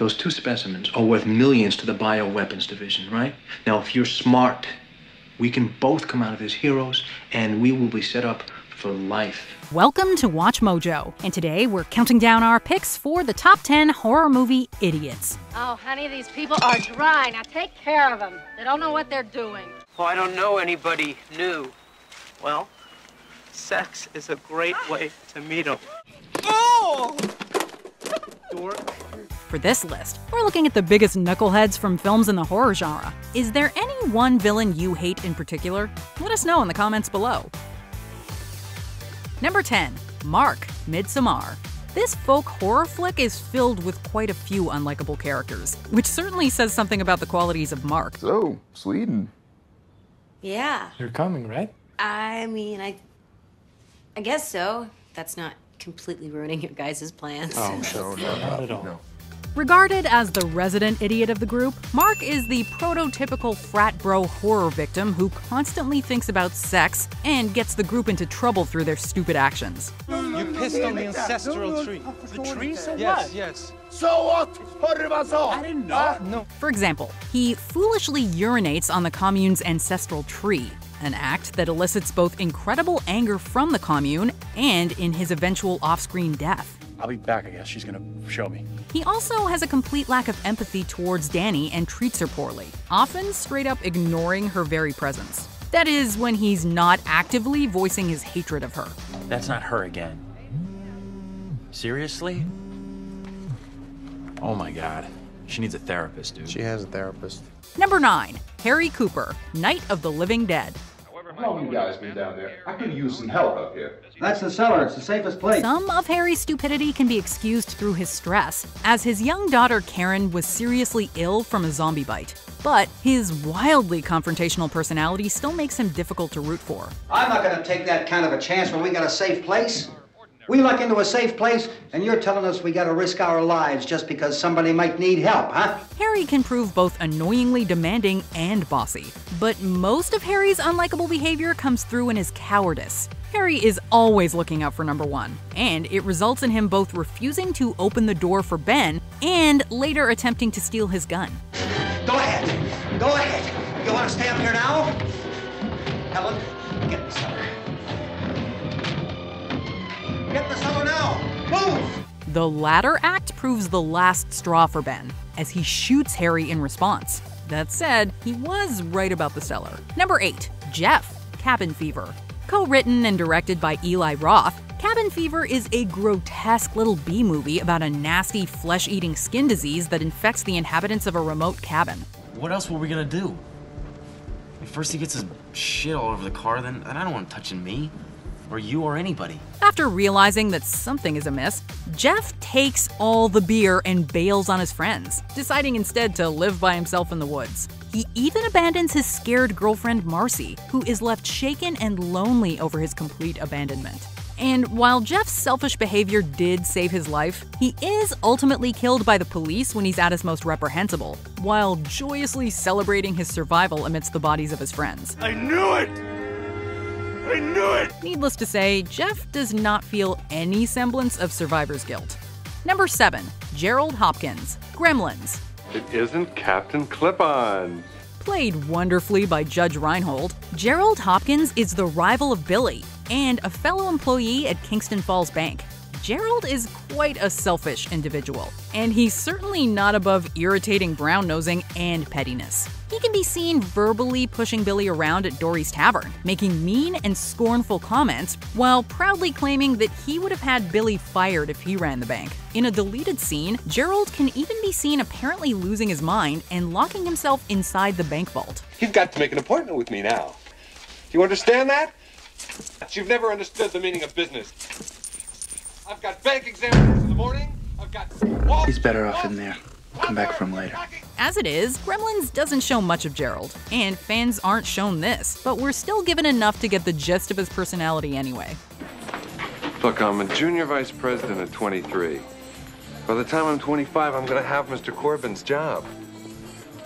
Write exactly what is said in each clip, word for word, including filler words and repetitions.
those two specimens are worth millions to the Bioweapons Division, right? Now, if you're smart, we can both come out of as heroes, and we will be set up for life. Welcome to Watch Mojo, and today we're counting down our picks for the top ten horror movie idiots. Oh, honey, these people are dry. Now take care of them. They don't know what they're doing. Well, I don't know anybody new. Well, sex is a great way to meet them. Oh! Dork. For this list, we're looking at the biggest knuckleheads from films in the horror genre. Is there any one villain you hate in particular? Let us know in the comments below. Number ten. Mark, Midsommar. This folk horror flick is filled with quite a few unlikable characters, which certainly says something about the qualities of Mark. So, Sweden. Yeah. You're coming, right? I mean, I, I guess so. That's not completely ruining your guys' plans. Oh, no, no, not at all. No. Regarded as the resident idiot of the group, Mark is the prototypical frat bro horror victim who constantly thinks about sex and gets the group into trouble through their stupid actions. You pissed on the ancestral tree. The tree? So what? Yes, yes. So what? I didn't know. No. For example, he foolishly urinates on the commune's ancestral tree, an act that elicits both incredible anger from the commune and in his eventual off-screen death. I'll be back, I guess. She's gonna show me. He also has a complete lack of empathy towards Danny and treats her poorly, often straight up ignoring her very presence. That is, when he's not actively voicing his hatred of her. That's not her again. Seriously? Oh my God. She needs a therapist, dude. She has a therapist. Number nine, Harry Cooper, Night of the Living Dead. How long have you guys been down there? I could use some help up here. That's the cellar. It's the safest place. Some of Harry's stupidity can be excused through his stress, as his young daughter Karen was seriously ill from a zombie bite. But his wildly confrontational personality still makes him difficult to root for. I'm not going to take that kind of a chance when we got a safe place. We luck into a safe place, and you're telling us we gotta risk our lives just because somebody might need help, huh? Harry can prove both annoyingly demanding and bossy, but most of Harry's unlikable behavior comes through in his cowardice. Harry is always looking out for number one, and it results in him both refusing to open the door for Ben and later attempting to steal his gun. Go ahead, go ahead. You wanna stay up here now? Helen, get me somewhere. Get the cellar now! Move! The latter act proves the last straw for Ben, as he shoots Harry in response. That said, he was right about the cellar. Number eight, Jeff, Cabin Fever. Co-written and directed by Eli Roth, Cabin Fever is a grotesque little B movie about a nasty, flesh-eating skin disease that infects the inhabitants of a remote cabin. What else were we gonna do? First he gets his shit all over the car, then I don't want him touching me, or you or anybody. After realizing that something is amiss, Jeff takes all the beer and bails on his friends, deciding instead to live by himself in the woods. He even abandons his scared girlfriend Marcy, who is left shaken and lonely over his complete abandonment. And while Jeff's selfish behavior did save his life, he is ultimately killed by the police when he's at his most reprehensible, while joyously celebrating his survival amidst the bodies of his friends. I knew it! I knew it! Needless to say, Jeff does not feel any semblance of survivor's guilt. Number seven, Gerald Hopkins, Gremlins. It isn't Captain Clip-On. Played wonderfully by Judge Reinhold, Gerald Hopkins is the rival of Billy and a fellow employee at Kingston Falls Bank. Gerald is quite a selfish individual, and he's certainly not above irritating brown-nosing and pettiness. He can be seen verbally pushing Billy around at Dory's Tavern, making mean and scornful comments while proudly claiming that he would have had Billy fired if he ran the bank. In a deleted scene, Gerald can even be seen apparently losing his mind and locking himself inside the bank vault. You've got to make an appointment with me now. Do you understand that? You've never understood the meaning of business. I've got bank examiners in the morning. I've got... He's better off in there. We'll come back from later. As it is, Gremlins doesn't show much of Gerald, and fans aren't shown this, but we're still given enough to get the gist of his personality anyway. Look, I'm a junior vice president at twenty-three. By the time I'm twenty-five, I'm gonna have Mister Corbin's job.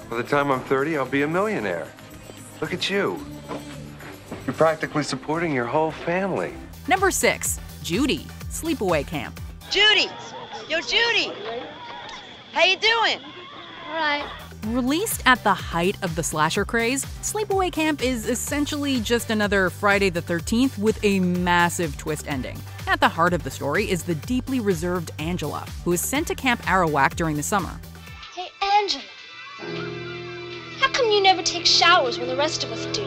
By the time I'm thirty, I'll be a millionaire. Look at you. You're practically supporting your whole family. Number six, Judy, Sleepaway Camp. Judy! Yo, Judy! How you doing? All right. Released at the height of the slasher craze, Sleepaway Camp is essentially just another Friday the thirteenth with a massive twist ending. At the heart of the story is the deeply reserved Angela, who is sent to Camp Arawak during the summer. Hey, Angela, how come you never take showers when the rest of us do?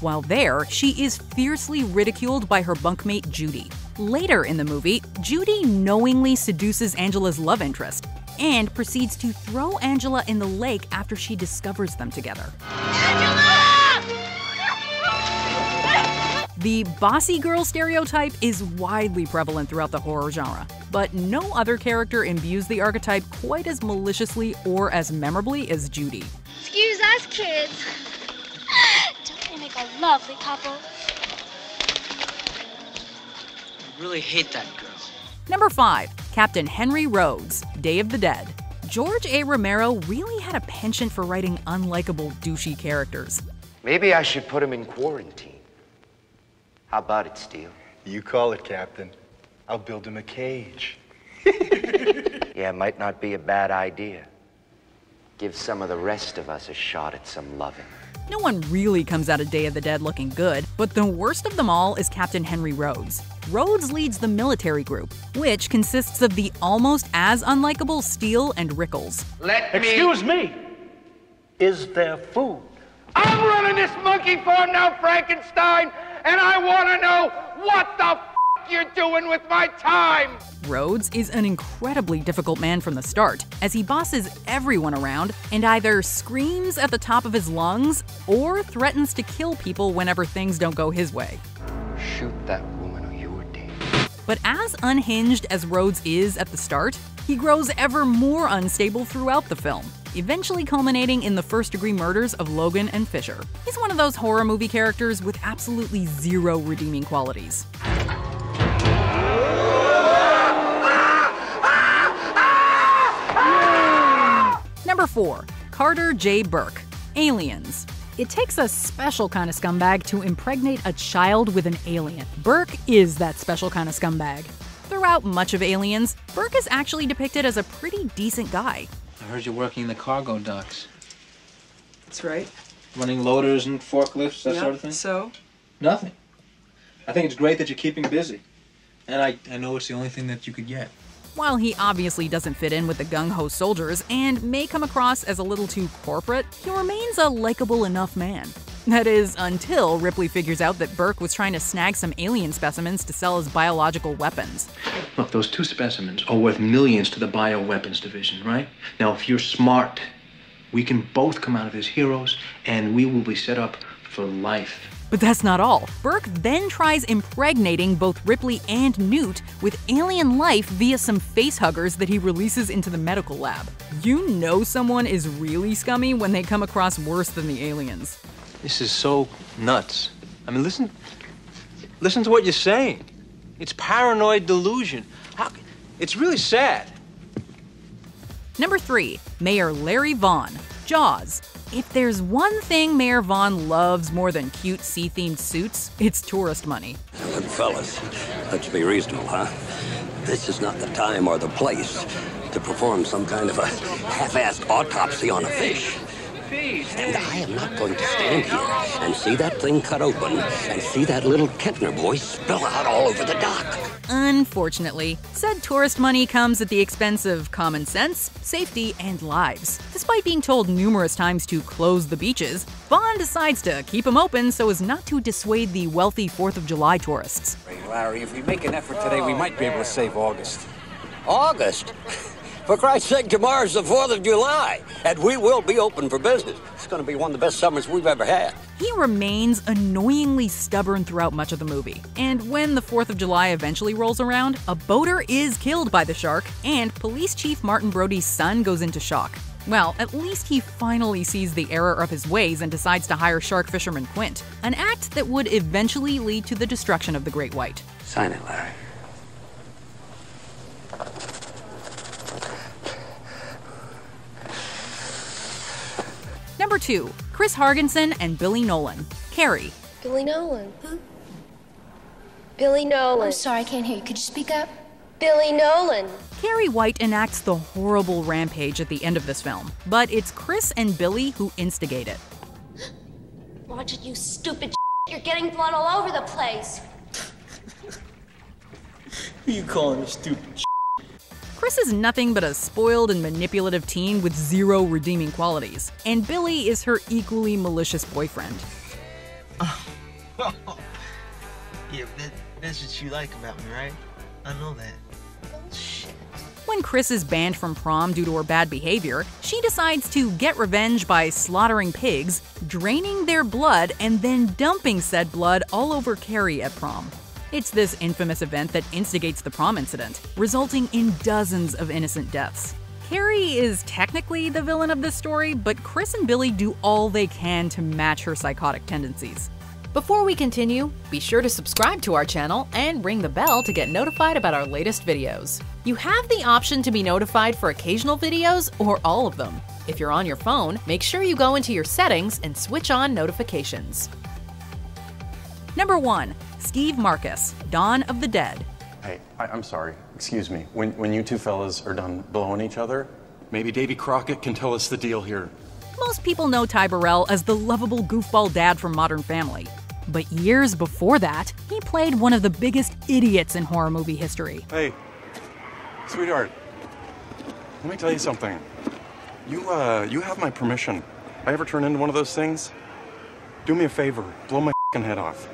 While there, she is fiercely ridiculed by her bunkmate Judy. Later in the movie, Judy knowingly seduces Angela's love interest and proceeds to throw Angela in the lake after she discovers them together. Angela! The bossy girl stereotype is widely prevalent throughout the horror genre, but no other character imbues the archetype quite as maliciously or as memorably as Judy. Excuse us, kids. Don't we make a lovely couple? I really hate that girl. Number five. Captain Henry Rhodes, Day of the Dead. George A. Romero really had a penchant for writing unlikable, douchey characters. Maybe I should put him in quarantine. How about it, Steele? You call it, Captain. I'll build him a cage. Yeah, it might not be a bad idea. Give some of the rest of us a shot at some loving. No one really comes out of Day of the Dead looking good, but the worst of them all is Captain Henry Rhodes. Rhodes leads the military group, which consists of the almost as unlikable Steele and Rickles. Let me... Excuse me, is there food? I'm running this monkey farm now, Frankenstein, and I want to know what the f you're doing with my time! Rhodes is an incredibly difficult man from the start, as he bosses everyone around and either screams at the top of his lungs or threatens to kill people whenever things don't go his way. Shoot that woman or you're dead. But as unhinged as Rhodes is at the start, he grows ever more unstable throughout the film, eventually culminating in the first-degree murders of Logan and Fisher. He's one of those horror movie characters with absolutely zero redeeming qualities. Number four. Carter J. Burke, Aliens. It takes a special kind of scumbag to impregnate a child with an alien. Burke is that special kind of scumbag. Throughout much of Aliens, Burke is actually depicted as a pretty decent guy. I heard you're working the cargo docks. That's right. Running loaders and forklifts, that yeah, sort of thing? So? Nothing. I think it's great that you're keeping busy. And I, I know it's the only thing that you could get. While he obviously doesn't fit in with the gung-ho soldiers and may come across as a little too corporate, he remains a likable enough man. That is, until Ripley figures out that Burke was trying to snag some alien specimens to sell as biological weapons. Look, those two specimens are worth millions to the bioweapons division, right? Now, if you're smart, we can both come out of as heroes and we will be set up for life. But that's not all. Burke then tries impregnating both Ripley and Newt with alien life via some facehuggers that he releases into the medical lab. You know someone is really scummy when they come across worse than the aliens. This is so nuts. I mean, listen, listen to what you're saying. It's paranoid delusion. How, it's really sad. Number three, Mayor Larry Vaughn, Jaws. If there's one thing Mayor Vaughn loves more than cute sea-themed suits, it's tourist money. Look, fellas, let's be reasonable, huh? This is not the time or the place to perform some kind of a half-assed autopsy on a fish. And I am not going to stand here and see that thing cut open and see that little Kentner boy spill out all over the dock. Unfortunately, said tourist money comes at the expense of common sense, safety, and lives. Despite being told numerous times to close the beaches, Vaughn decides to keep them open so as not to dissuade the wealthy fourth of July tourists. Larry, if we make an effort today, we might be able to save August. August? For Christ's sake, tomorrow's the fourth of July, and we will be open for business. It's going to be one of the best summers we've ever had. He remains annoyingly stubborn throughout much of the movie. And when the fourth of July eventually rolls around, a boater is killed by the shark, and Police Chief Martin Brody's son goes into shock. Well, at least he finally sees the error of his ways and decides to hire shark fisherman Quint, an act that would eventually lead to the destruction of the Great White. Sign it, Larry. Number two, Chris Hargensen and Billy Nolan, Carrie. Billy Nolan, huh? Billy Nolan. I'm sorry, I can't hear you. Could you speak up? Billy Nolan. Carrie White enacts the horrible rampage at the end of this film, but it's Chris and Billy who instigate it. Watch it, you stupid shit. You're getting blood all over the place. Who you calling a stupid shit? Chris is nothing but a spoiled and manipulative teen with zero redeeming qualities, and Billy is her equally malicious boyfriend. Yeah, that, that's what you like about me, right? I know that. Bullshit. When Chris is banned from prom due to her bad behavior, she decides to get revenge by slaughtering pigs, draining their blood, and then dumping said blood all over Carrie at prom. It's this infamous event that instigates the prom incident, resulting in dozens of innocent deaths. Carrie is technically the villain of this story, but Chris and Billy do all they can to match her psychotic tendencies. Before we continue, be sure to subscribe to our channel and ring the bell to get notified about our latest videos. You have the option to be notified for occasional videos or all of them. If you're on your phone, make sure you go into your settings and switch on notifications. Number one. Steve Marcus, Dawn of the Dead. Hey, I, I'm sorry. Excuse me. When, when you two fellas are done blowing each other, maybe Davy Crockett can tell us the deal here. Most people know Ty Burrell as the lovable goofball dad from Modern Family. But years before that, he played one of the biggest idiots in horror movie history. Hey, sweetheart, let me tell you something. You, uh, you have my permission. If I ever turn into one of those things, do me a favor, blow my f***ing head off.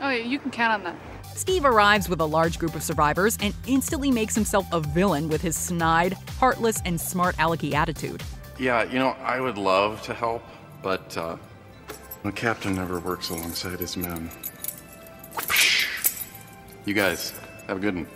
Oh, yeah, you can count on that. Steve arrives with a large group of survivors and instantly makes himself a villain with his snide, heartless, and smart-alecky attitude. Yeah, you know, I would love to help, but, uh... the captain never works alongside his men. You guys, have a good one.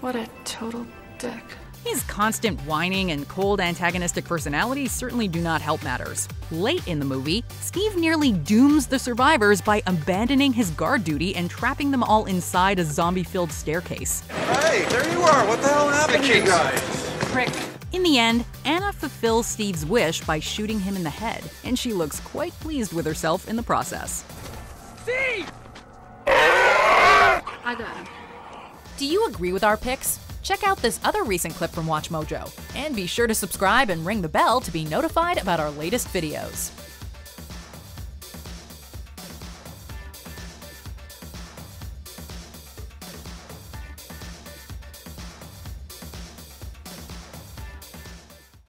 What a total dick. His constant whining and cold antagonistic personality certainly do not help matters. Late in the movie, Steve nearly dooms the survivors by abandoning his guard duty and trapping them all inside a zombie-filled staircase. Hey, there you are! What the hell happened to you guys? Prick. In the end, Anna fulfills Steve's wish by shooting him in the head, and she looks quite pleased with herself in the process. Steve! I got him. Do you agree with our picks? Check out this other recent clip from WatchMojo, and be sure to subscribe and ring the bell to be notified about our latest videos.